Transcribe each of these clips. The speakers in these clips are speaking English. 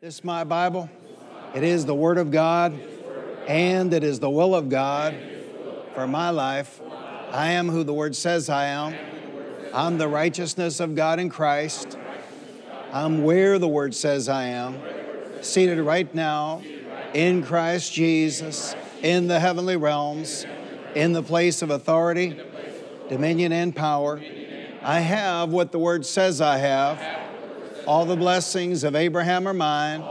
This is my Bible. It is the Word of God, and it is the will of God for my life. I am who the Word says I am. I'm the righteousness of God in Christ. I'm where the Word says I am, seated right now in Christ Jesus, in the heavenly realms, in the place of authority, dominion, and power. I have what the Word says I have. All the blessings of Abraham are mine,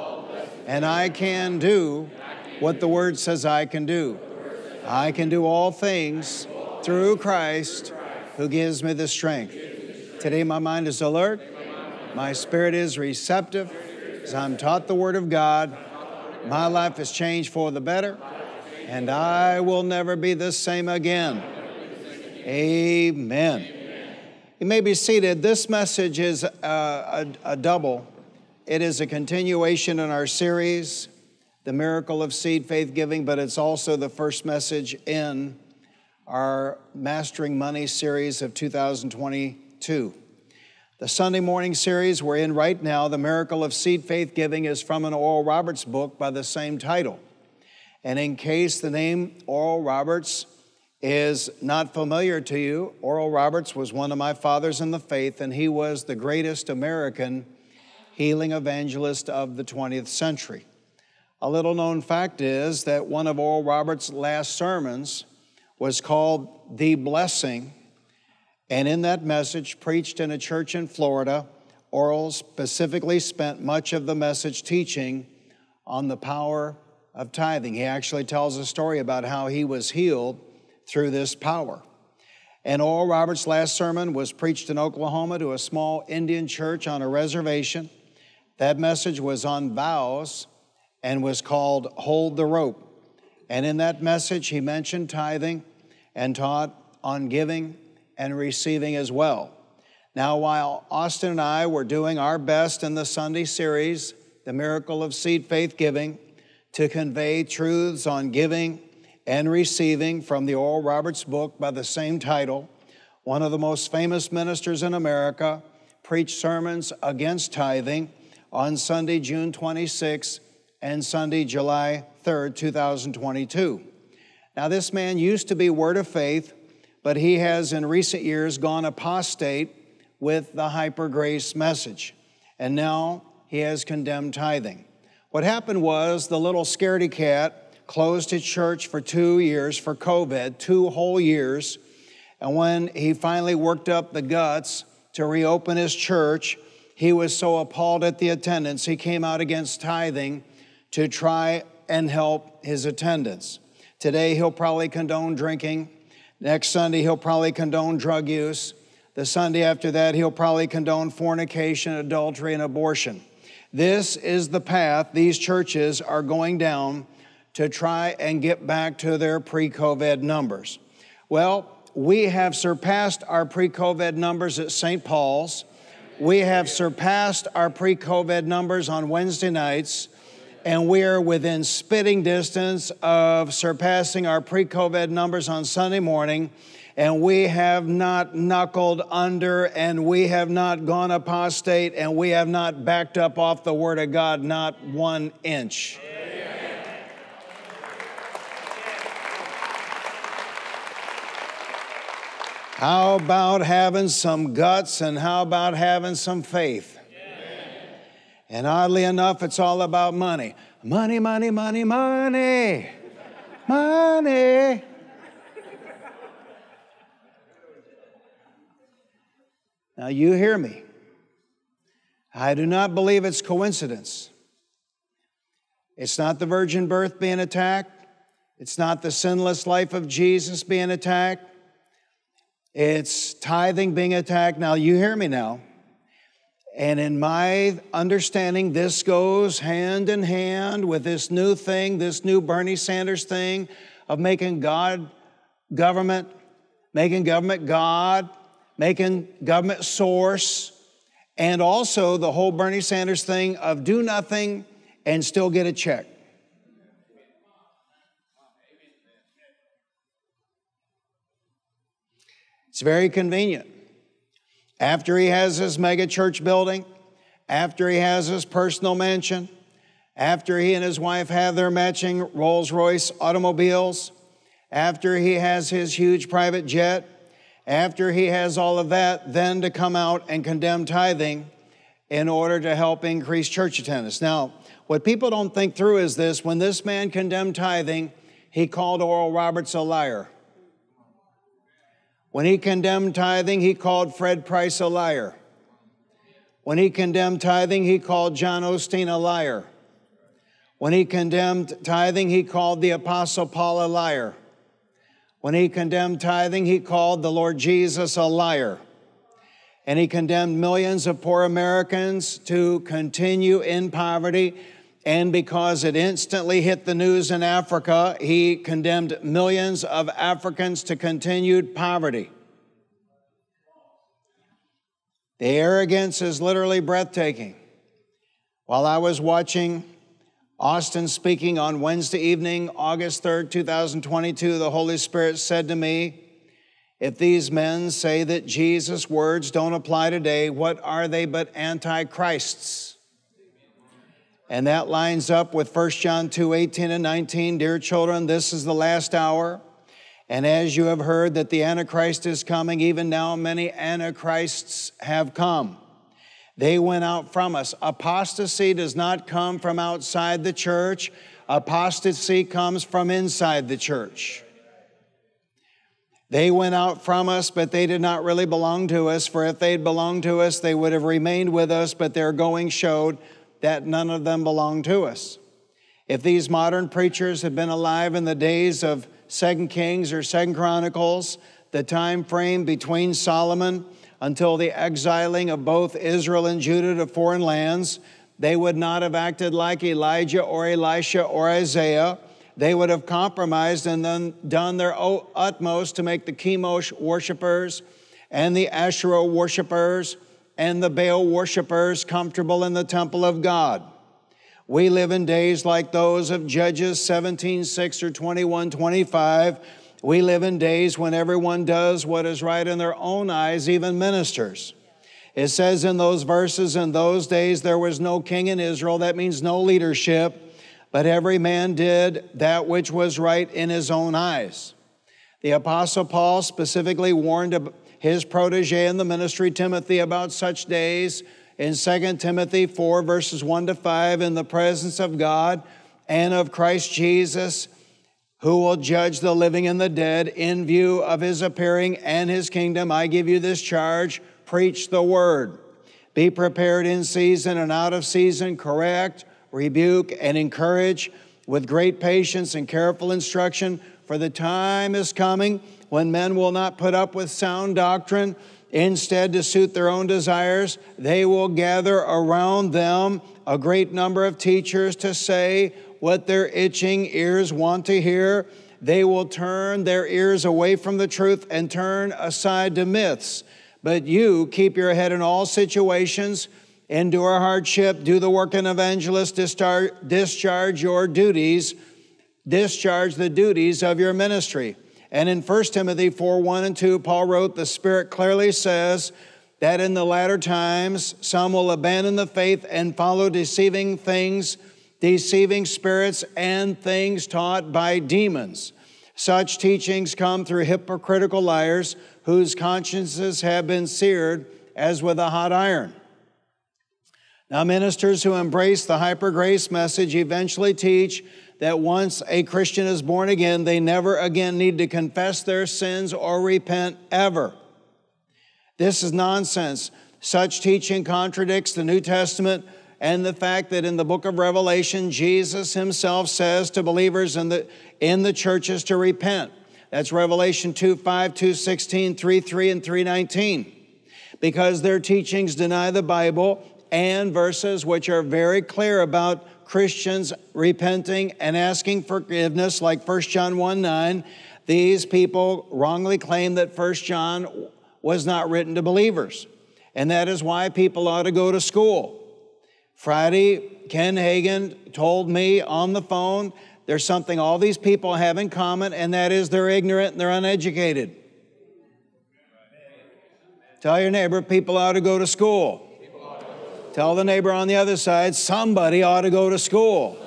and I can do what the Word says I can do. I can do all things through Christ who gives me the strength. Today my mind is alert, my spirit is receptive, as I'm taught the Word of God. My life is changed for the better, and I will never be the same again. Amen. You may be seated. This message is a double. It is a continuation in our series, The Miracle of Seed Faith Giving, but it's also the first message in our Mastering Money series of 2022. The Sunday morning series we're in right now, The Miracle of Seed Faith Giving, is from an Oral Roberts book by the same title. And in case the name Oral Roberts is not familiar to you, Oral Roberts was one of my fathers in the faith, and he was the greatest American healing evangelist of the 20th century. A little known fact is that one of Oral Roberts' last sermons was called The Blessing, and in that message, preached in a church in Florida, Oral specifically spent much of the message teaching on the power of tithing. He actually tells a story about how he was healed through this power. And Oral Roberts' last sermon was preached in Oklahoma to a small Indian church on a reservation. That message was on vows and was called Hold the Rope. And in that message, he mentioned tithing and taught on giving and receiving as well. Now, while Austin and I were doing our best in the Sunday series, The Miracle of Seed Faith Giving, to convey truths on giving and receiving from the Oral Roberts book by the same title, one of the most famous ministers in America preached sermons against tithing on Sunday, June 26th and Sunday, July 3rd, 2022. Now, this man used to be Word of Faith, but he has in recent years gone apostate with the hyper grace message, and now he has condemned tithing. What happened was the little scaredy cat closed his church for 2 years for COVID, 2 whole years. And when he finally worked up the guts to reopen his church, he was so appalled at the attendance, he came out against tithing to try and help his attendance. Today, he'll probably condone drinking. Next Sunday, he'll probably condone drug use. The Sunday after that, he'll probably condone fornication, adultery, and abortion. This is the path these churches are going down to try and get back to their pre-COVID numbers. Well, we have surpassed our pre-COVID numbers at St. Paul's. We have surpassed our pre-COVID numbers on Wednesday nights, and we are within spitting distance of surpassing our pre-COVID numbers on Sunday morning, and we have not knuckled under, and we have not gone apostate, and we have not backed up off the Word of God, not 1 inch. How about having some guts, and how about having some faith? Amen. And oddly enough, it's all about money. Money, money, money, money. Money. Now you hear me. I do not believe it's coincidence. It's not the virgin birth being attacked. It's not the sinless life of Jesus being attacked. It's tithing being attacked. Now, you hear me now. And in my understanding, this goes hand in hand with this new thing, this new Bernie Sanders thing of making God government, making government God, making government source, and also the whole Bernie Sanders thing of do nothing and still get a check. It's very convenient. After he has his mega church building, after he has his personal mansion, after he and his wife have their matching Rolls-Royce automobiles, after he has his huge private jet, after he has all of that, then to come out and condemn tithing in order to help increase church attendance. Now, what people don't think through is this. When this man condemned tithing, he called Oral Roberts a liar. When he condemned tithing, he called Fred Price a liar. When he condemned tithing, he called John Osteen a liar. When he condemned tithing, he called the Apostle Paul a liar. When he condemned tithing, he called the Lord Jesus a liar. And he condemned millions of poor Americans to continue in poverty. And because it instantly hit the news in Africa, he condemned millions of Africans to continued poverty. The arrogance is literally breathtaking. While I was watching Austin speaking on Wednesday evening, August 3rd, 2022, the Holy Spirit said to me, if these men say that Jesus' words don't apply today, what are they but antichrists? And that lines up with 1 John 2, 18 and 19. Dear children, this is the last hour. And as you have heard that the Antichrist is coming, even now many antichrists have come. They went out from us. Apostasy does not come from outside the church. Apostasy comes from inside the church. They went out from us, but they did not really belong to us. For if they'd belonged to us, they would have remained with us, but their going showed that none of them belonged to us. If these modern preachers had been alive in the days of 2 Kings or 2 Chronicles, the time frame between Solomon until the exiling of both Israel and Judah to foreign lands, they would not have acted like Elijah or Elisha or Isaiah. They would have compromised and then done their utmost to make the Chemosh worshipers and the Asherah worshipers and the Baal worshipers comfortable in the temple of God. We live in days like those of Judges 17:6 or 21:25. We live in days when everyone does what is right in their own eyes, even ministers. It says in those verses, in those days there was no king in Israel. That means no leadership. But every man did that which was right in his own eyes. The Apostle Paul specifically warned his protege in the ministry, Timothy, about such days in 2 Timothy 4, verses 1 to 5, in the presence of God and of Christ Jesus, who will judge the living and the dead in view of his appearing and his kingdom. I give you this charge, preach the word. Be prepared in season and out of season, correct, rebuke, and encourage with great patience and careful instruction. For the time is coming when men will not put up with sound doctrine. Instead, to suit their own desires, they will gather around them a great number of teachers to say what their itching ears want to hear. They will turn their ears away from the truth and turn aside to myths. But you keep your head in all situations, endure hardship, do the work of an evangelist, discharge your duties, discharge the duties of your ministry. And in 1 Timothy 4, 1 and 2, Paul wrote, the Spirit clearly says that in the latter times some will abandon the faith and follow deceiving things, deceiving spirits, and things taught by demons. Such teachings come through hypocritical liars whose consciences have been seared as with a hot iron. Now, ministers who embrace the hyper-grace message eventually teach that once a Christian is born again, they never again need to confess their sins or repent ever. This is nonsense. Such teaching contradicts the New Testament and the fact that in the book of Revelation, Jesus himself says to believers in the churches to repent. That's Revelation 2:5, 2:16, 3:3, and 3:19. Because their teachings deny the Bible and verses which are very clear about Christians repenting and asking forgiveness, like 1 John 1:9, these people wrongly claim that 1 John was not written to believers. And that is why people ought to go to school. Friday, Ken Hagen told me on the phone, there's something all these people have in common, and that is they're ignorant and they're uneducated. Tell your neighbor, people ought to go to school. Tell the neighbor on the other side, somebody ought to go to school.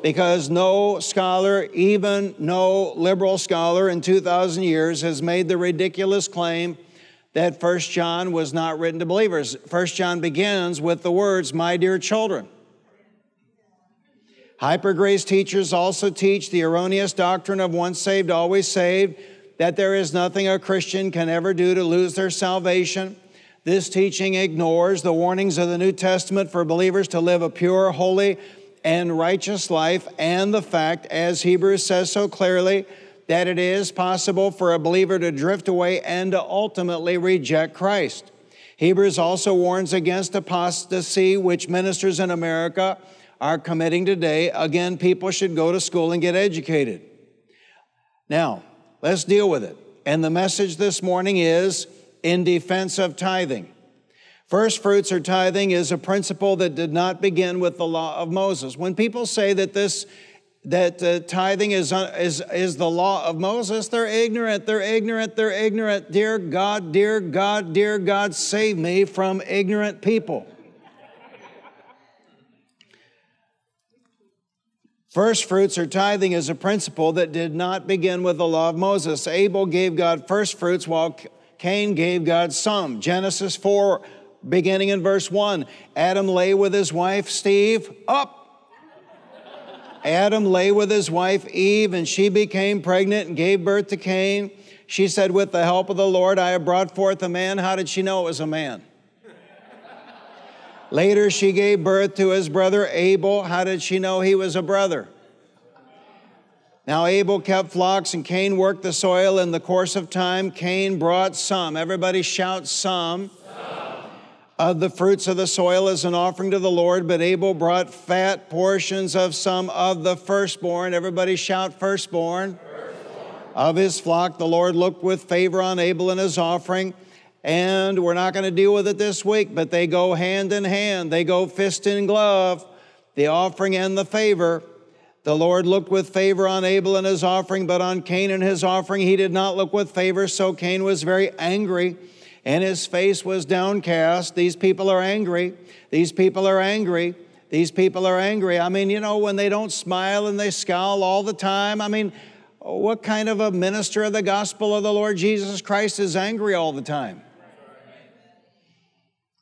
Because no scholar, even no liberal scholar in 2,000 years has made the ridiculous claim that 1 John was not written to believers. 1 John begins with the words, my dear children. Hypergrace teachers also teach the erroneous doctrine of once saved, always saved, that there is nothing a Christian can ever do to lose their salvation. This teaching ignores the warnings of the New Testament for believers to live a pure, holy, and righteous life, and the fact, as Hebrews says so clearly, that it is possible for a believer to drift away and to ultimately reject Christ. Hebrews also warns against apostasy, which ministers in America are committing today. Again, people should go to school and get educated. Now, let's deal with it. And the message this morning is in defense of tithing. First fruits or tithing is a principle that did not begin with the law of Moses. When people say that tithing is the law of Moses, they're ignorant, they're ignorant, they're ignorant. Dear God, dear God, dear God, save me from ignorant people. First fruits or tithing is a principle that did not begin with the law of Moses. Abel gave God first fruits while Cain gave God some. Genesis 4, beginning in verse 1, Adam lay with his wife, Adam lay with his wife, Eve, and she became pregnant and gave birth to Cain. She said, with the help of the Lord, I have brought forth a man. How did she know it was a man? Later, she gave birth to his brother Abel. How did she know he was a brother? Now Abel kept flocks and Cain worked the soil. In the course of time, Cain brought some. Everybody shout some. Of the fruits of the soil as an offering to the Lord, but Abel brought fat portions of some of the firstborn. Everybody shout firstborn. Of his flock. The Lord looked with favor on Abel and his offering. And we're not going to deal with it this week, but they go hand in hand. They go fist in glove, the offering and the favor. The Lord looked with favor on Abel and his offering, but on Cain and his offering he did not look with favor, so Cain was very angry, and his face was downcast. These people are angry. These people are angry. These people are angry. I mean, you know, when they don't smile and they scowl all the time, I mean, what kind of a minister of the gospel of the Lord Jesus Christ is angry all the time?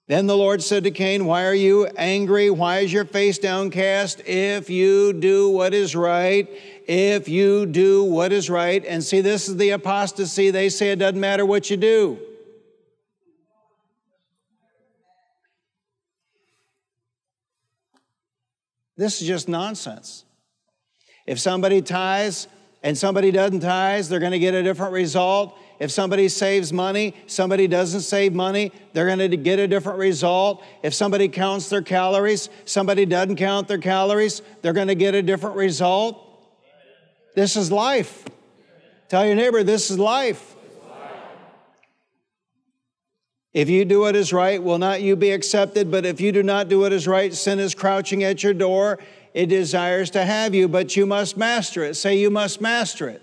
Then the Lord said to Cain, why are you angry? Why is your face downcast? If you do what is right, if you do what is right. And see, this is the apostasy. They say it doesn't matter what you do. This is just nonsense. If somebody tithes and somebody doesn't tithe, they're going to get a different result. If somebody saves money, somebody doesn't save money, they're going to get a different result. If somebody counts their calories, somebody doesn't count their calories, they're going to get a different result. This is life. Tell your neighbor, this is life. If you do what is right, will not you be accepted? But if you do not do what is right, sin is crouching at your door. It desires to have you, but you must master it. Say, you must master it.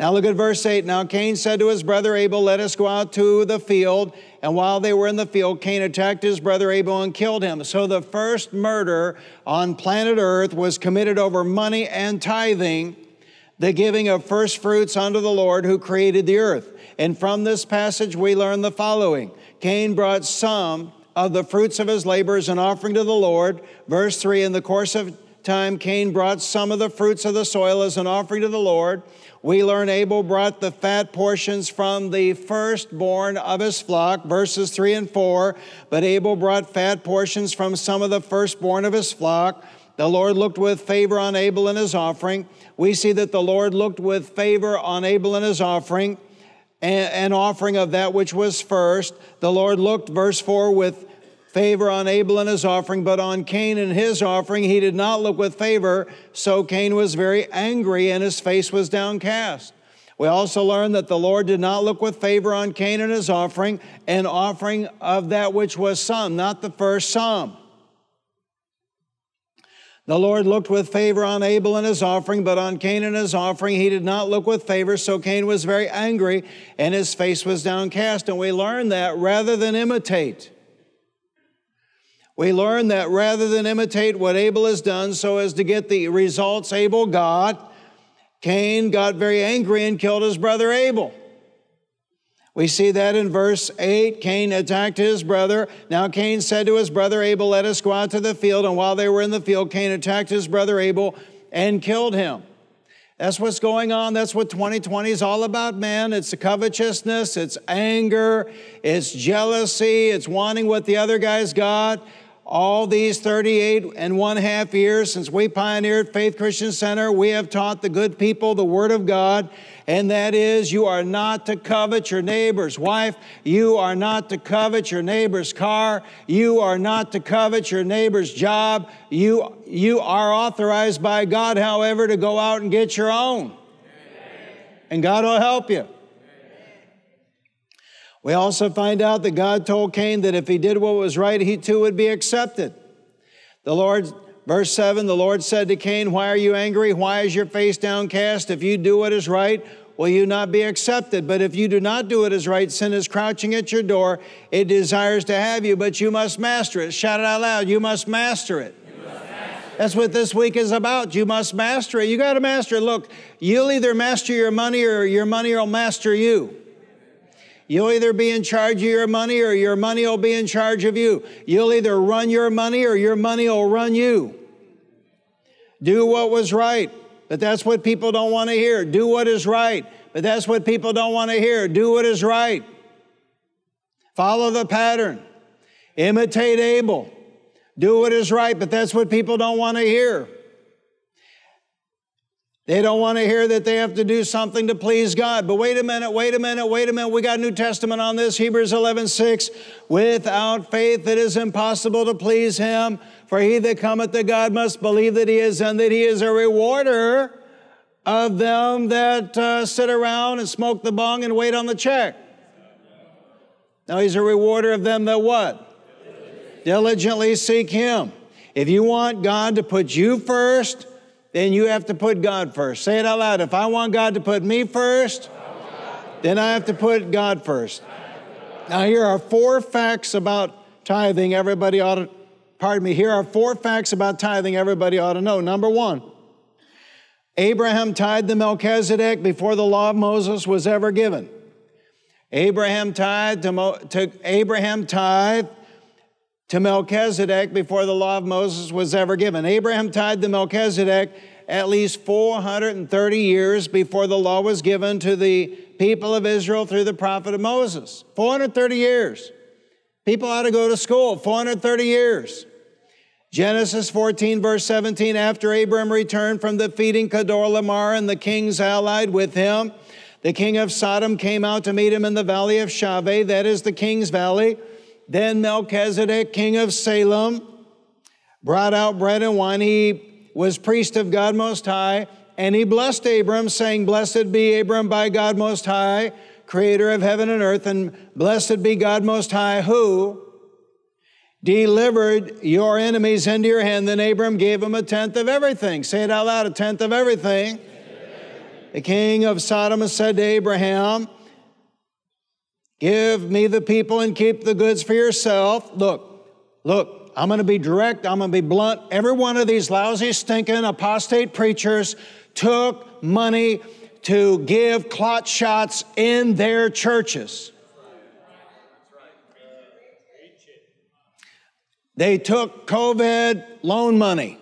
Now look at verse 8. Now Cain said to his brother Abel, let us go out to the field. And while they were in the field, Cain attacked his brother Abel and killed him. So the first murder on planet Earth was committed over money and tithing, the giving of first fruits unto the Lord who created the earth. And from this passage we learn the following. Cain brought some of the fruits of his labor as an offering to the Lord. Verse 3, in the course of time, Cain brought some of the fruits of the soil as an offering to the Lord. We learn Abel brought the fat portions from the firstborn of his flock, verses 3 and 4. But Abel brought fat portions from some of the firstborn of his flock. The Lord looked with favor on Abel and his offering. We see that the Lord looked with favor on Abel and his offering, an offering of that which was first. The Lord looked, verse 4, with favor on Abel and his offering, but on Cain and his offering he did not look with favor, so Cain was very angry and his face was downcast. We also learn that the Lord did not look with favor on Cain and his offering, an offering of that which was some, not the first, some. The Lord looked with favor on Abel and his offering, but on Cain and his offering he did not look with favor, so Cain was very angry and his face was downcast. And we learn that rather than imitate, We learn that rather than imitate what Abel has done so as to get the results Abel got, Cain got very angry and killed his brother Abel. We see that in verse 8, Cain attacked his brother. Now Cain said to his brother Abel, let us go out to the field. And while they were in the field, Cain attacked his brother Abel and killed him. That's what's going on. That's what 2020 is all about, man. It's covetousness, it's anger, it's jealousy, it's wanting what the other guy's got. All these 38½ years since we pioneered Faith Christian Center, we have taught the good people the Word of God, and that is you are not to covet your neighbor's wife. You are not to covet your neighbor's car. You are not to covet your neighbor's job. You are authorized by God, however, to go out and get your own. Amen. And God will help you. We also find out that God told Cain that if he did what was right, he too would be accepted. The Lord, verse 7, the Lord said to Cain, why are you angry? Why is your face downcast? If you do what is right, will you not be accepted? But if you do not do what is right, sin is crouching at your door. It desires to have you, but you must master it. Shout it out loud. You must master it. That's what this week is about. You must master it. You got to master it. Look, you'll either master your money or your money will master you. You'll either be in charge of your money or your money will be in charge of you. You'll either run your money or your money will run you. Do what was right, but that's what people don't want to hear. Do what is right, but that's what people don't want to hear. Do what is right. Follow the pattern. Imitate Abel. Do what is right, but that's what people don't want to hear. They don't want to hear that they have to do something to please God. But wait a minute, wait a minute, wait a minute. We got New Testament on this, Hebrews 11:6. Without faith it is impossible to please Him. For he that cometh to God must believe that He is, and that He is a rewarder of them that sit around and smoke the bong and wait on the check. Now He's a rewarder of them that what? Diligently seek Him. If you want God to put you first, then you have to put God first. Say it out loud. If I want God to put me first, then I have to put God first. Now here are four facts about tithing everybody ought to, pardon me, here are four facts about tithing everybody ought to know. Number one, Abraham tithed the Melchizedek before the law of Moses was ever given. Abraham tithed to Melchizedek before the law of Moses was ever given. Abraham tithed to Melchizedek at least 430 years before the law was given to the people of Israel through the prophet of Moses. 430 years. People ought to go to school. 430 years. Genesis 14, verse 17, after Abraham returned from defeating Kedorlaomer and the kings allied with him, the king of Sodom came out to meet him in the valley of Shaveh, that is the king's valley. Then Melchizedek, king of Salem, brought out bread and wine. He was priest of God Most High, and he blessed Abram, saying, blessed be Abram by God Most High, creator of heaven and earth, and blessed be God Most High, who delivered your enemies into your hand. Then Abram gave him a tenth of everything. Say it out loud, a tenth of everything. Amen. The king of Sodom said to Abraham, give me the people and keep the goods for yourself. Look, I'm going to be direct. I'm going to be blunt. Every one of these lousy, stinking, apostate preachers took money to give clot shots in their churches. They took COVID loan money.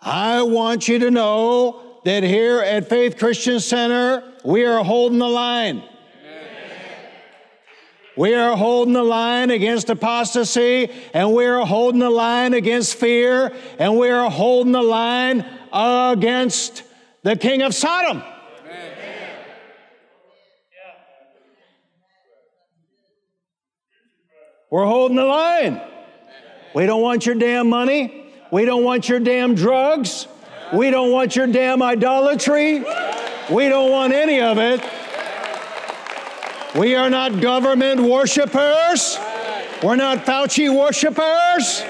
I want you to know that here at Faith Christian Center, we are holding the line. Amen. We are holding the line against apostasy, and we are holding the line against fear, and we are holding the line against the king of Sodom. Amen. We're holding the line. Amen. We don't want your damn money. We don't want your damn drugs. We don't want your damn idolatry. We don't want any of it. We are not government worshipers. We're not Fauci worshipers.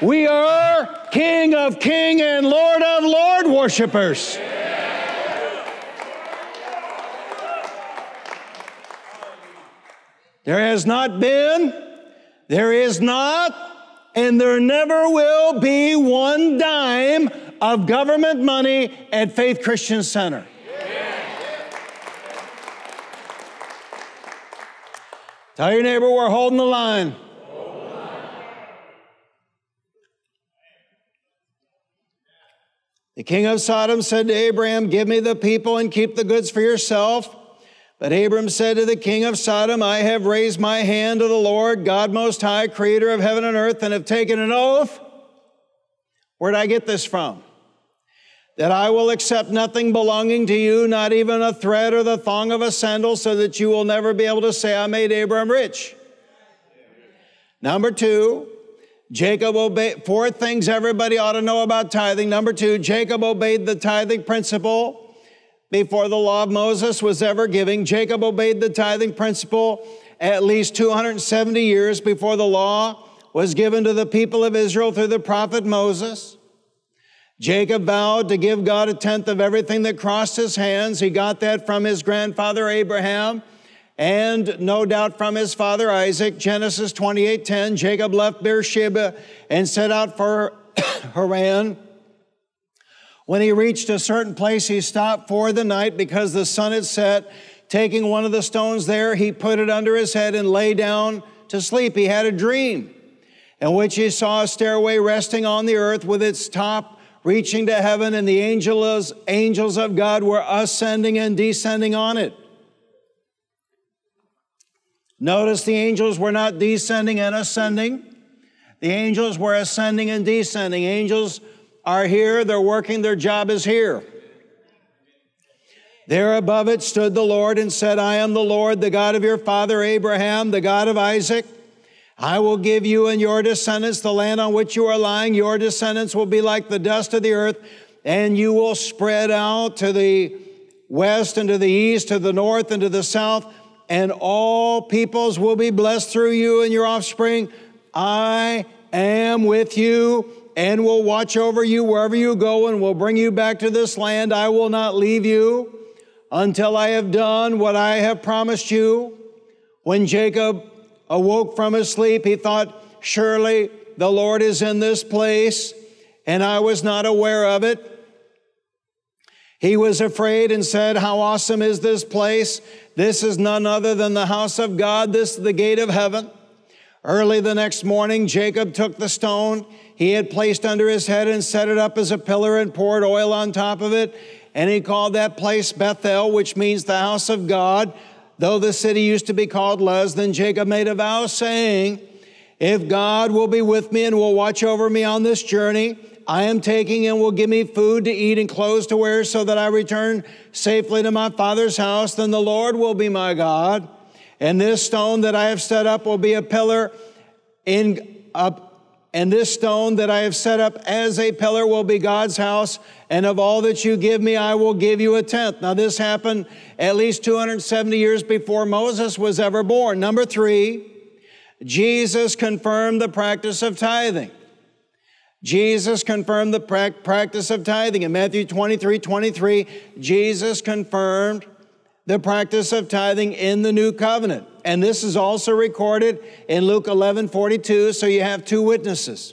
We are King of King and Lord of Lord worshipers. There has not been, there is not, and there never will be one dime of government money at Faith Christian Center. Tell your neighbor, we're holding the line. The king of Sodom said to Abram, give me the people and keep the goods for yourself. But Abram said to the king of Sodom, I have raised my hand to the Lord, God Most High, creator of heaven and earth, and have taken an oath. Where did I get this from? That I will accept nothing belonging to you, not even a thread or the thong of a sandal, so that you will never be able to say, I made Abram rich. Number two, Jacob obeyed, four things everybody ought to know about tithing. Number two, Jacob obeyed the tithing principle before the law of Moses was ever given. Jacob obeyed the tithing principle at least 270 years before the law was given to the people of Israel through the prophet Moses. Jacob vowed to give God a tenth of everything that crossed his hands. He got that from his grandfather Abraham, and no doubt from his father Isaac. Genesis 28:10, Jacob left Beersheba and set out for Haran. When he reached a certain place, he stopped for the night because the sun had set. Taking one of the stones there, he put it under his head and lay down to sleep. He had a dream in which he saw a stairway resting on the earth with its top reaching to heaven, and the angels of God were ascending and descending on it. Notice the angels were not descending and ascending. The angels were ascending and descending. Angels are here. They're working. Their job is here. There above it stood the Lord and said, I am the Lord, the God of your father Abraham, the God of Isaac. I will give you and your descendants the land on which you are lying. Your descendants will be like the dust of the earth, and you will spread out to the west and to the east, to the north and to the south, and all peoples will be blessed through you and your offspring. I am with you and will watch over you wherever you go and will bring you back to this land. I will not leave you until I have done what I have promised you. When Jacob awoke from his sleep, he thought, surely the Lord is in this place, and I was not aware of it. He was afraid and said, how awesome is this place? This is none other than the house of God. This is the gate of heaven. Early the next morning, Jacob took the stone he had placed under his head and set it up as a pillar and poured oil on top of it. And he called that place Bethel, which means the house of God. Though the city used to be called Luz, then Jacob made a vow saying, if God will be with me and will watch over me on this journey, I am taking and will give me food to eat and clothes to wear so that I return safely to my father's house, then the Lord will be my God. And this stone that I have set up will be a pillar and this stone that I have set up as a pillar will be God's house, and of all that you give me, I will give you a tenth. Now this happened at least 270 years before Moses was ever born. Number three, Jesus confirmed the practice of tithing. Jesus confirmed the practice of tithing. In Matthew 23:23, Jesus confirmed the practice of tithing in the new covenant. And this is also recorded in Luke 11:42, so you have two witnesses.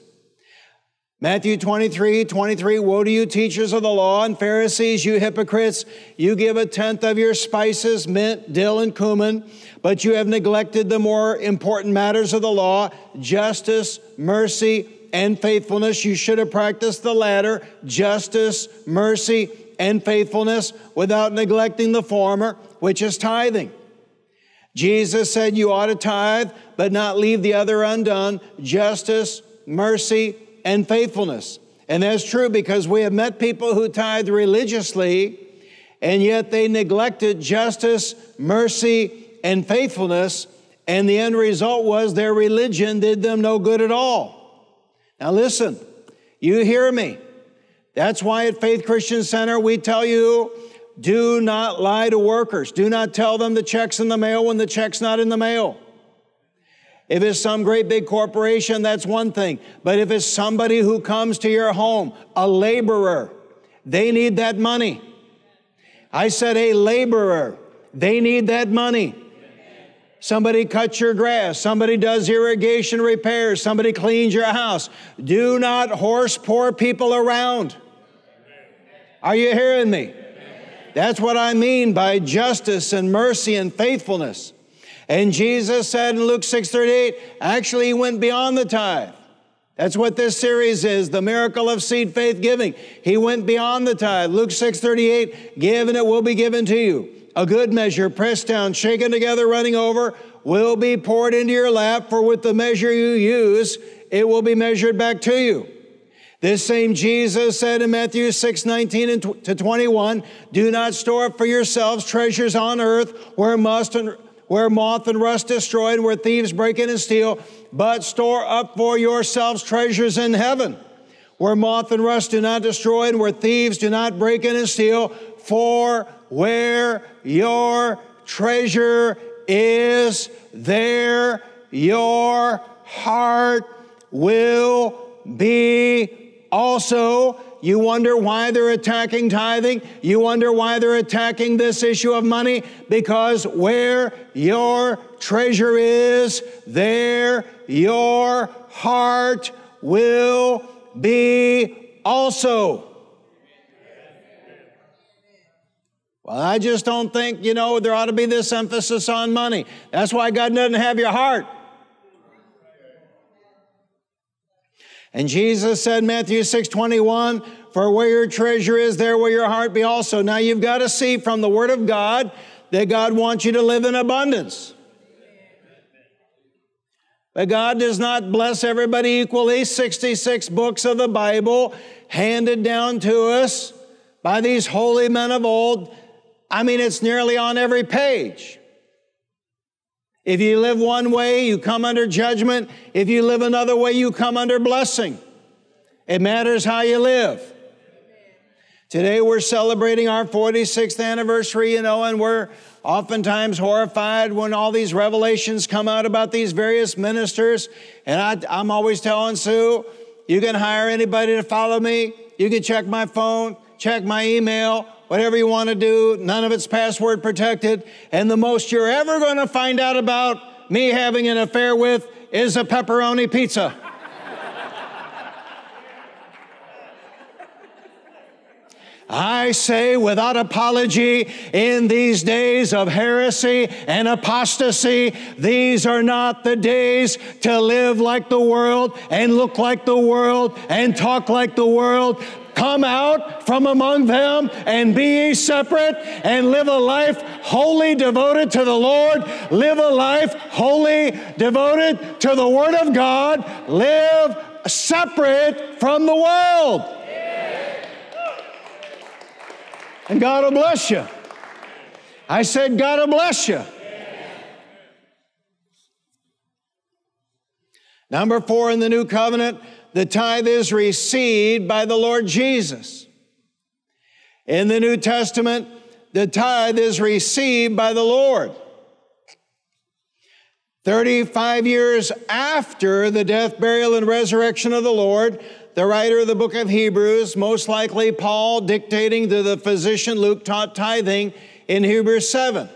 Matthew 23:23, woe to you, teachers of the law and Pharisees, you hypocrites! You give a tenth of your spices, mint, dill, and cumin, but you have neglected the more important matters of the law, justice, mercy, and faithfulness. You should have practiced the latter, justice, mercy, and faithfulness, without neglecting the former, which is tithing. Jesus said you ought to tithe, but not leave the other undone, justice, mercy, and faithfulness. And that's true, because we have met people who tithe religiously, and yet they neglected justice, mercy, and faithfulness, and the end result was their religion did them no good at all. Now listen, you hear me. That's why at Faith Christian Center we tell you, do not lie to workers. Do not tell them the check's in the mail when the check's not in the mail. If it's some great big corporation, that's one thing. But if it's somebody who comes to your home, a laborer, they need that money. I said a laborer, they need that money. Somebody cuts your grass. Somebody does irrigation repairs. Somebody cleans your house. Do not horse poor people around. Are you hearing me? That's what I mean by justice and mercy and faithfulness. And Jesus said in Luke 6:38, actually he went beyond the tithe. That's what this series is, the miracle of seed faith giving. He went beyond the tithe. Luke 6:38, give and it will be given to you. A good measure, pressed down, shaken together, running over, will be poured into your lap, for with the measure you use, it will be measured back to you. This same Jesus said in Matthew 6:19 to 21, do not store up for yourselves treasures on earth where moth and rust destroy and where thieves break in and steal, but store up for yourselves treasures in heaven, where moth and rust do not destroy and where thieves do not break in and steal, for where your treasure is, there your heart will be also. You wonder why they're attacking tithing. You wonder why they're attacking this issue of money. Because where your treasure is, there your heart will be also. Well, I just don't think, you know, there ought to be this emphasis on money. That's why God doesn't have your heart. And Jesus said, Matthew 6:21, for where your treasure is, there will your heart be also. Now you've got to see from the Word of God that God wants you to live in abundance. But God does not bless everybody equally. 66 books of the Bible handed down to us by these holy men of old. I mean, it's nearly on every page. If you live one way, you come under judgment. If you live another way, you come under blessing. It matters how you live. Today we're celebrating our 46th anniversary, you know, and we're oftentimes horrified when all these revelations come out about these various ministers. And I'm always telling Sue, you can hire anybody to follow me. You can check my phone, check my email, whatever you want to do, none of it's password protected. And the most you're ever going to find out about me having an affair with is a pepperoni pizza. I say without apology, in these days of heresy and apostasy, these are not the days to live like the world and look like the world and talk like the world. Come out from among them and be ye separate and live a life wholly devoted to the Lord. Live a life wholly devoted to the Word of God. Live separate from the world. Yeah. And God will bless you. I said, God will bless you. Yeah. Number 4 in the New Covenant, the tithe is received by the Lord Jesus. In the New Testament, the tithe is received by the Lord. 35 years after the death, burial, and resurrection of the Lord, the writer of the book of Hebrews, most likely Paul, dictating to the physician Luke, taught tithing in Hebrews 7.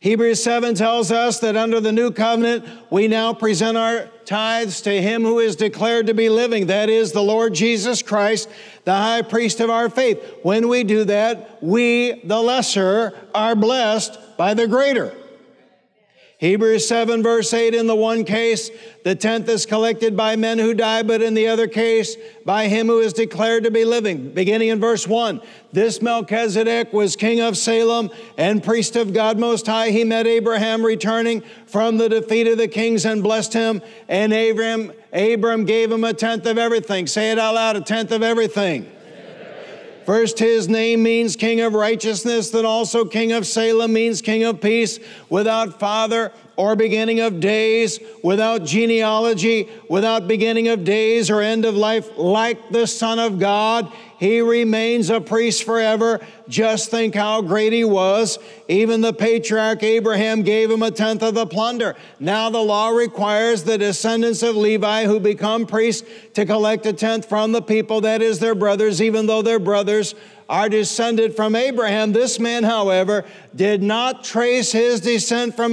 Hebrews 7 tells us that under the new covenant, we now present our tithes to him who is declared to be living, that is the Lord Jesus Christ, the high priest of our faith. When we do that, we, the lesser, are blessed by the greater. Hebrews 7 verse 8, in the one case, the tenth is collected by men who die, but in the other case, by him who is declared to be living. Beginning in verse 1, this Melchizedek was king of Salem and priest of God Most High. He met Abraham returning from the defeat of the kings and blessed him, and Abram gave him a tenth of everything. Say it out loud, a tenth of everything. First, his name means king of righteousness, then also king of Salem means king of peace, without father or beginning of days, without genealogy, without beginning of days or end of life, like the Son of God. He remains a priest forever. Just think how great he was. Even the patriarch Abraham gave him a tenth of the plunder. Now the law requires the descendants of Levi who become priests to collect a tenth from the people, that is their brothers, even though their brothers are descended from Abraham. This man, however, did not trace his descent from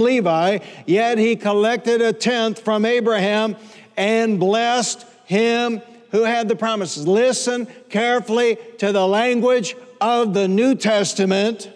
Levi, yet he collected a tenth from Abraham and blessed him who had the promises. Listen carefully to the language of the New Testament.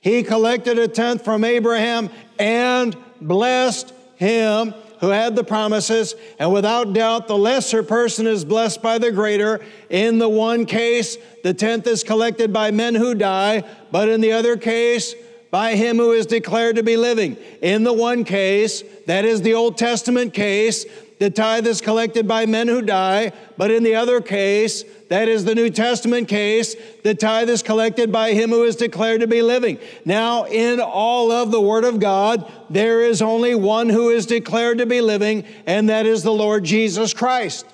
He collected a tenth from Abraham and blessed him who had the promises, and without doubt the lesser person is blessed by the greater. In the one case, the tenth is collected by men who die, but in the other case, by him who is declared to be living. In the one case, that is the Old Testament case, the tithe is collected by men who die, but in the other case, that is the New Testament case, the tithe is collected by him who is declared to be living. Now, in all of the Word of God, there is only one who is declared to be living, and that is the Lord Jesus Christ.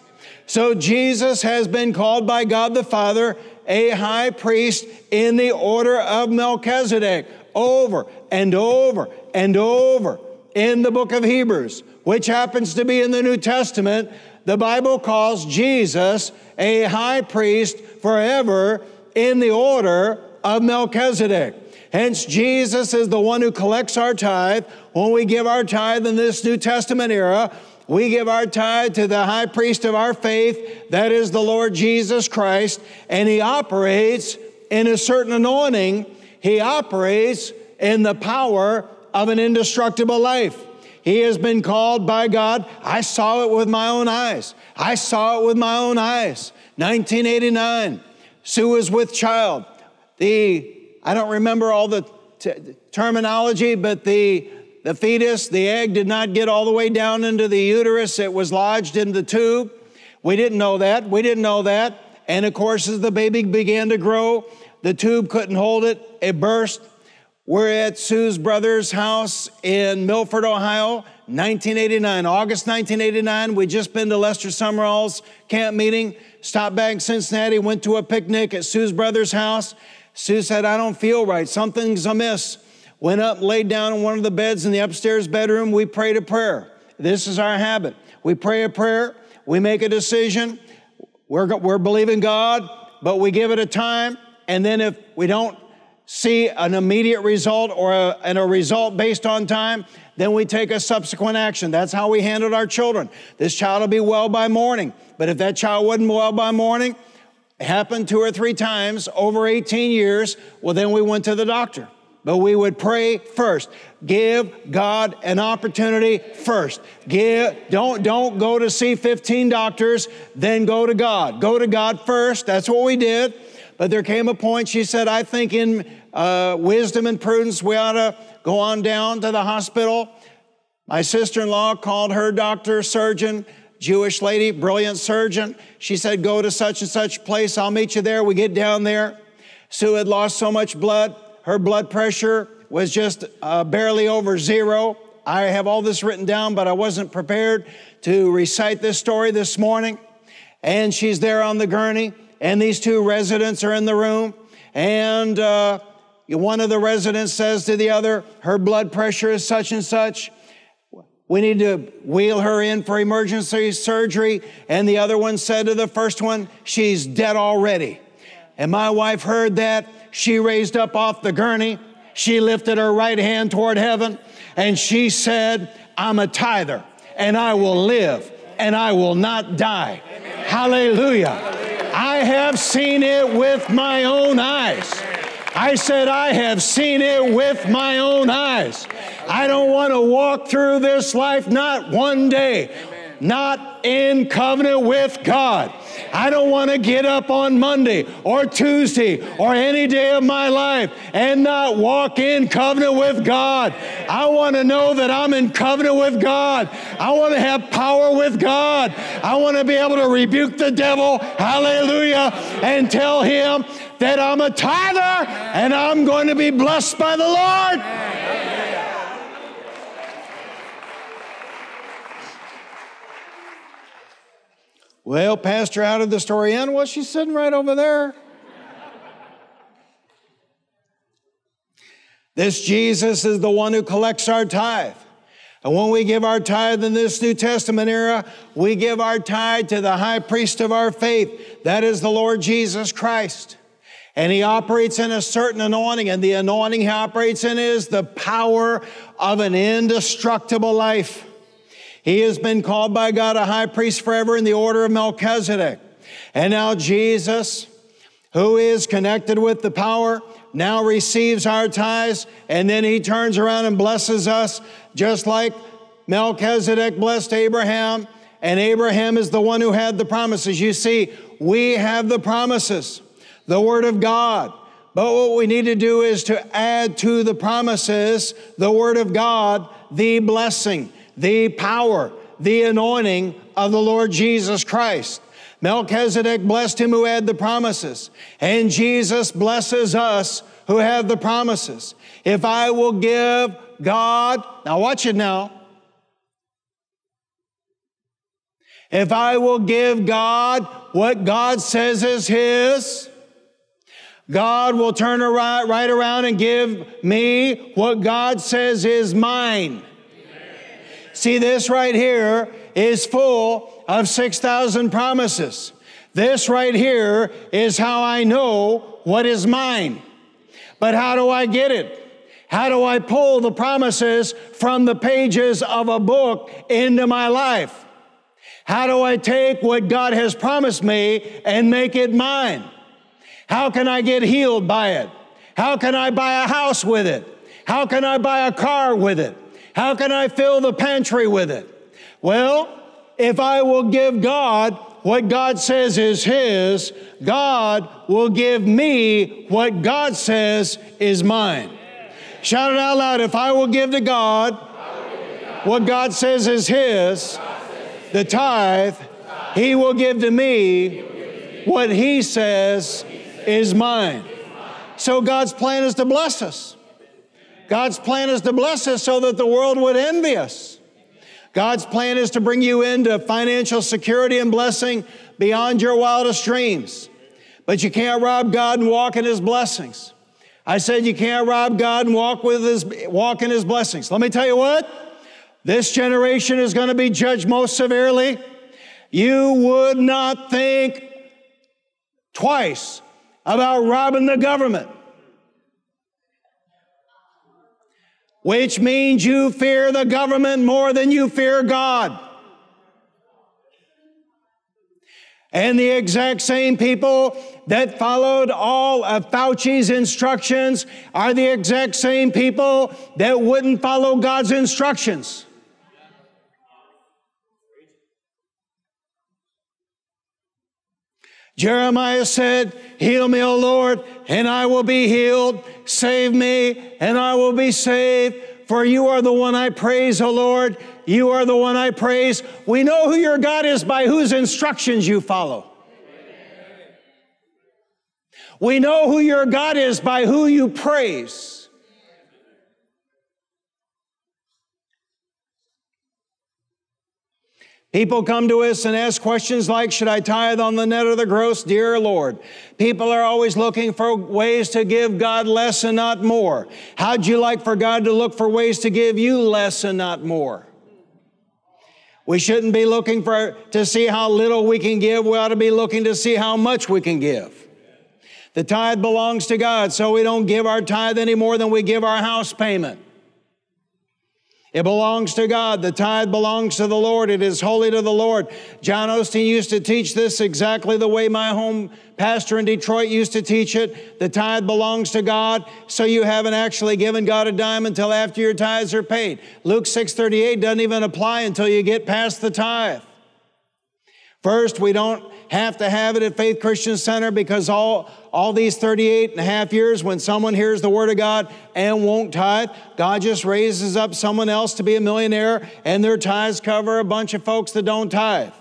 So Jesus has been called by God the Father a high priest in the order of Melchizedek over and over and over in the book of Hebrews, which happens to be in the New Testament. The Bible calls Jesus a high priest forever in the order of Melchizedek. Hence, Jesus is the one who collects our tithe. When we give our tithe in this New Testament era, we give our tithe to the high priest of our faith, that is the Lord Jesus Christ, and he operates in a certain anointing. He operates in the power of an indestructible life. He has been called by God. I saw it with my own eyes. 1989, Sue was with child. I don't remember all the terminology, but the fetus, the egg did not get all the way down into the uterus. It was lodged in the tube. We didn't know that. And of course, as the baby began to grow, the tube couldn't hold it. It burst. We're at Sue's brother's house in Milford, Ohio, 1989, August 1989. We'd just been to Lester Summerall's camp meeting, stopped back in Cincinnati, went to a picnic at Sue's brother's house. Sue said, I don't feel right. Something's amiss. Went up, laid down on one of the beds in the upstairs bedroom. We prayed a prayer. This is our habit. We pray a prayer. We make a decision. We're believing God, but we give it a time. And then if we don't see an immediate result or a result based on time, then we take a subsequent action. That's how we handled our children. This child will be well by morning. But if that child wasn't well by morning, it happened 2 or 3 times over 18 years, well, then we went to the doctor. But we would pray first. Give God an opportunity first. Don't go to see 15 doctors, then go to God. Go to God first. That's what we did. But there came a point, she said, I think in wisdom and prudence, we ought to go on down to the hospital. My sister-in-law called her doctor, surgeon, Jewish lady, brilliant surgeon. She said, go to such and such place. I'll meet you there. We get down there. Sue had lost so much blood. Her blood pressure was just barely over 0. I have all this written down, but I wasn't prepared to recite this story this morning. And she's there on the gurney. And these two residents are in the room, and one of the residents says to the other, her blood pressure is such and such. We need to wheel her in for emergency surgery. And the other one said to the first one, she's dead already. And my wife heard that. She raised up off the gurney. She lifted her right hand toward heaven, and she said, I'm a tither, and I will live, and I will not die. Amen. Hallelujah. I have seen it with my own eyes. I said, I have seen it with my own eyes. I don't want to walk through this life, not one day, not in covenant with God. I don't want to get up on Monday or Tuesday or any day of my life and not walk in covenant with God. I want to know that I'm in covenant with God. I want to have power with God. I want to be able to rebuke the devil, hallelujah, and tell him that I'm a tither and I'm going to be blessed by the Lord. Well, Pastor, how did the story end? Well, she's sitting right over there. This Jesus is the one who collects our tithe. And when we give our tithe in this New Testament era, we give our tithe to the high priest of our faith. That is the Lord Jesus Christ. And he operates in a certain anointing, and the anointing he operates in is the power of an indestructible life. He has been called by God a high priest forever in the order of Melchizedek. And now Jesus, who is connected with the power, now receives our tithes, and then he turns around and blesses us, just like Melchizedek blessed Abraham, and Abraham is the one who had the promises. You see, we have the promises, the Word of God. But what we need to do is to add to the promises, the Word of God, the blessing, the power, the anointing of the Lord Jesus Christ. Melchizedek blessed him who had the promises, and Jesus blesses us who have the promises. If I will give God, now watch it now. If I will give God what God says is his, God will turn right around and give me what God says is mine. Amen. See, this right here is full of 6,000 promises. This right here is how I know what is mine. But how do I get it? How do I pull the promises from the pages of a book into my life? How do I take what God has promised me and make it mine? How can I get healed by it? How can I buy a house with it? How can I buy a car with it? How can I fill the pantry with it? Well, if I will give God what God says is his, God will give me what God says is mine. Shout it out loud. If I will give to God what God says is his, the tithe, he will give to me what he says is mine. So God's plan is to bless us. God's plan is to bless us so that the world would envy us. God's plan is to bring you into financial security and blessing beyond your wildest dreams. But you can't rob God and walk in his blessings. I said you can't rob God and walk in his blessings. Let me tell you what, this generation is going to be judged most severely. You would not think twice about robbing the government, which means you fear the government more than you fear God. And the exact same people that followed all of Fauci's instructions are the exact same people that wouldn't follow God's instructions. Jeremiah said, heal me, O Lord, and I will be healed. Save me, and I will be saved. For you are the one I praise, O Lord. You are the one I praise. We know who your God is by whose instructions you follow. We know who your God is by who you praise. People come to us and ask questions like, should I tithe on the net or the gross? Dear Lord. People are always looking for ways to give God less and not more. How'd you like for God to look for ways to give you less and not more? We shouldn't be looking to see how little we can give. We ought to be looking to see how much we can give. The tithe belongs to God, so we don't give our tithe any more than we give our house payment. It belongs to God. The tithe belongs to the Lord. It is holy to the Lord. John Osteen used to teach this exactly the way my home pastor in Detroit used to teach it. The tithe belongs to God, so you haven't actually given God a dime until after your tithes are paid. Luke 6:38 doesn't even apply until you get past the tithe. First, we don't have to have it at Faith Christian Center because all these 38 and a half years when someone hears the Word of God and won't tithe, God just raises up someone else to be a millionaire and their tithes cover a bunch of folks that don't tithe.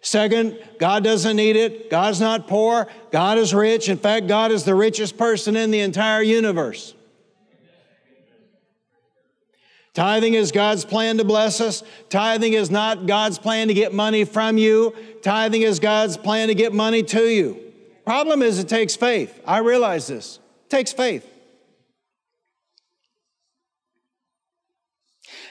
Second, God doesn't need it. God's not poor. God is rich. In fact, God is the richest person in the entire universe. Tithing is God's plan to bless us. Tithing is not God's plan to get money from you. Tithing is God's plan to get money to you. Problem is it takes faith. I realize this. It takes faith.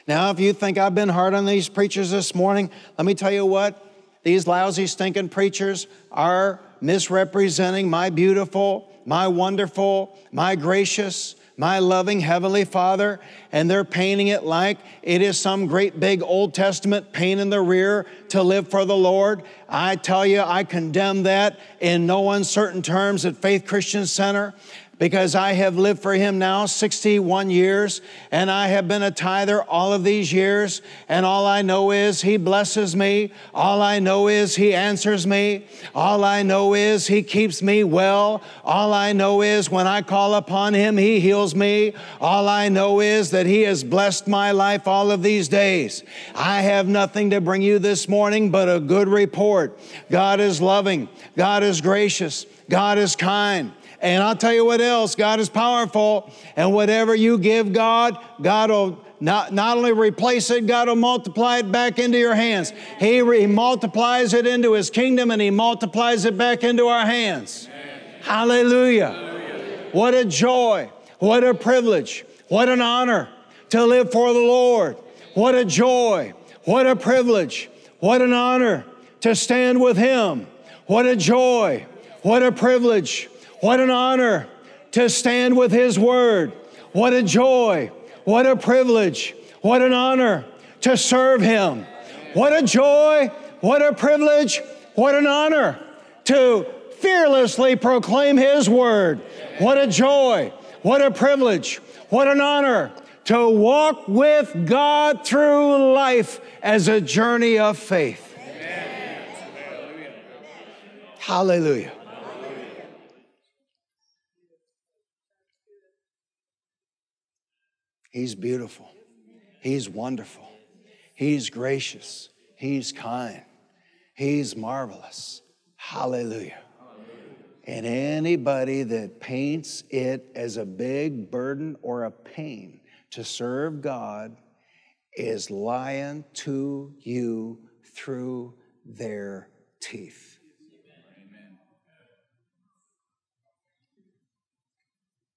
Now, if you think I've been hard on these preachers this morning, let me tell you what. These lousy, stinking preachers are misrepresenting my beautiful, my wonderful, my gracious, my loving Heavenly Father, and they're painting it like it is some great big Old Testament pain in the rear to live for the Lord. I tell you, I condemn that in no uncertain terms at Faith Christian Center, because I have lived for Him now 61 years, and I have been a tither all of these years, and all I know is He blesses me. All I know is He answers me. All I know is He keeps me well. All I know is when I call upon Him, He heals me. All I know is that He has blessed my life all of these days. I have nothing to bring you this morning but a good report. God is loving. God is gracious. God is kind. And I'll tell you what else, God is powerful, and whatever you give God, God will not only replace it, God will multiply it back into your hands. He multiplies it into His kingdom, and He multiplies it back into our hands. Amen. Hallelujah. Hallelujah. What a joy, what a privilege, what an honor to live for the Lord. What a joy, what a privilege, what an honor to stand with Him. What a joy, what a privilege. What an honor to stand with His Word. What a joy, what a privilege, what an honor to serve Him. What a joy, what a privilege, what an honor to fearlessly proclaim His Word. What a joy, what a privilege, what an honor to walk with God through life as a journey of faith. Amen. Hallelujah. He's beautiful. He's wonderful. He's gracious. He's kind. He's marvelous. Hallelujah. And anybody that paints it as a big burden or a pain to serve God is lying to you through their teeth.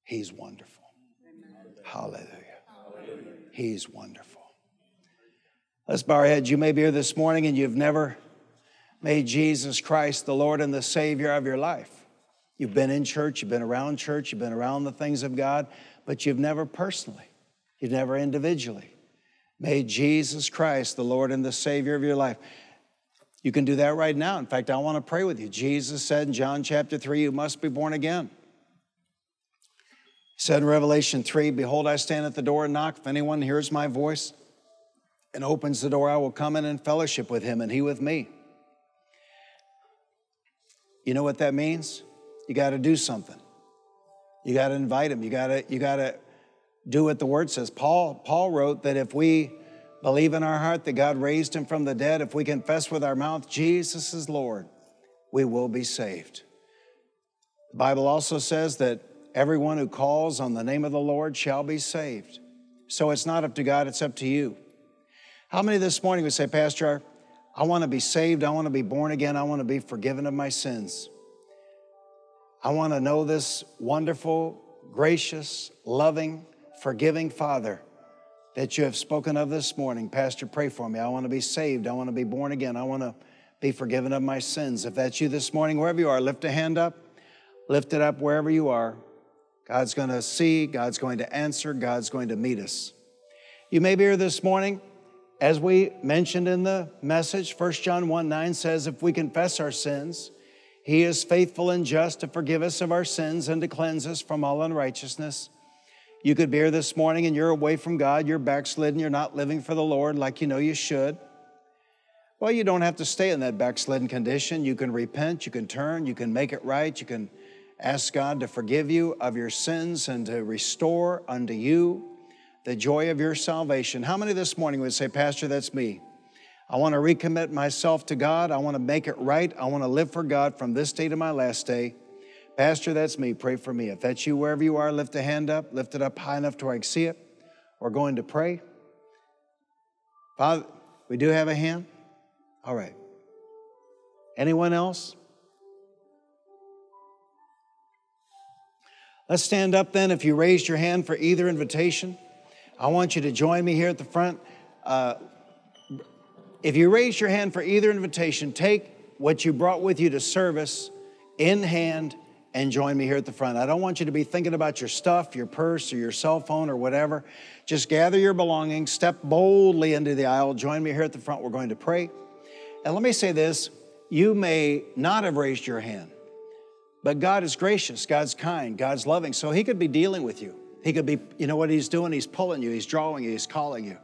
He's wonderful. Hallelujah. He's wonderful. Let's bow our heads. You may be here this morning and you've never made Jesus Christ the Lord and the Savior of your life. You've been in church, you've been around the things of God, but you've never personally, you've never individually made Jesus Christ the Lord and the Savior of your life. You can do that right now. In fact, I want to pray with you. Jesus said in John chapter 3, you must be born again. He said in Revelation 3, behold, I stand at the door and knock. If anyone hears my voice and opens the door, I will come in and fellowship with him and he with me. You know what that means? You got to do something. You got to invite him. You got to do what the word says. Paul wrote that if we believe in our heart that God raised him from the dead, if we confess with our mouth, Jesus is Lord, we will be saved. The Bible also says that everyone who calls on the name of the Lord shall be saved. So it's not up to God, it's up to you. How many this morning would say, Pastor, I want to be saved, I want to be born again, I want to be forgiven of my sins. I want to know this wonderful, gracious, loving, forgiving Father that you have spoken of this morning. Pastor, pray for me. I want to be saved, I want to be born again, I want to be forgiven of my sins. If that's you this morning, wherever you are, lift a hand up, lift it up wherever you are. God's going to see, God's going to answer, God's going to meet us. You may be here this morning. As we mentioned in the message, 1 John 1:9 says, if we confess our sins, He is faithful and just to forgive us of our sins and to cleanse us from all unrighteousness. You could be here this morning and you're away from God, you're backslidden, you're not living for the Lord like you know you should. Well, you don't have to stay in that backslidden condition. You can repent, you can turn, you can make it right, you can ask God to forgive you of your sins and to restore unto you the joy of your salvation. How many this morning would say, Pastor, that's me. I want to recommit myself to God. I want to make it right. I want to live for God from this day to my last day. Pastor, that's me. Pray for me. If that's you, wherever you are, lift a hand up. Lift it up high enough to where I can see it. We're going to pray. Father, we do have a hand? All right. Anyone else? Let's stand up then. If you raised your hand for either invitation, I want you to join me here at the front. If you raised your hand for either invitation, take what you brought with you to service in hand and join me here at the front. I don't want you to be thinking about your stuff, your purse, or your cell phone, or whatever. Just gather your belongings, step boldly into the aisle, join me here at the front. We're going to pray. And let me say this, you may not have raised your hand, but God is gracious, God's kind, God's loving, so He could be dealing with you. He could be, you know what He's doing? He's pulling you, He's drawing you, He's calling you.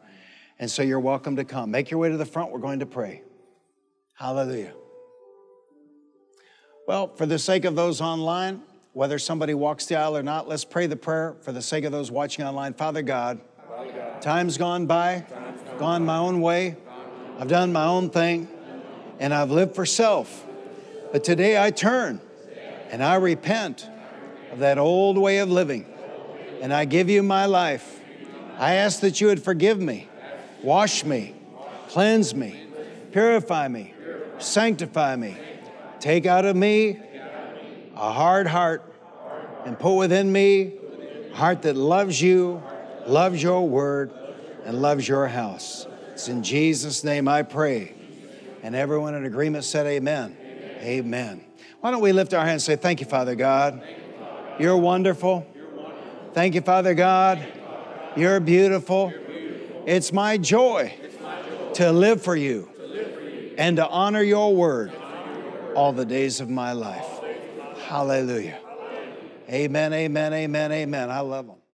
And so you're welcome to come. Make your way to the front, we're going to pray. Hallelujah. Well, for the sake of those online, whether somebody walks the aisle or not, let's pray the prayer for the sake of those watching online. Father God, time's gone by, gone my own way. I've done my own thing, and I've lived for self. But today I turn, and I repent of that old way of living, and I give you my life. I ask that you would forgive me, wash me, cleanse me, purify me, sanctify me. Take out of me a hard heart and put within me a heart that loves you, loves your word, and loves your house. It's in Jesus' name I pray. And everyone in agreement said amen. Amen. Amen. Why don't we lift our hands and say, thank you, Father God. You're wonderful. Thank you, Father God. You're beautiful. It's my joy to live for you and to honor your word all the days of my life. Hallelujah. Amen, amen, amen, amen. I love them.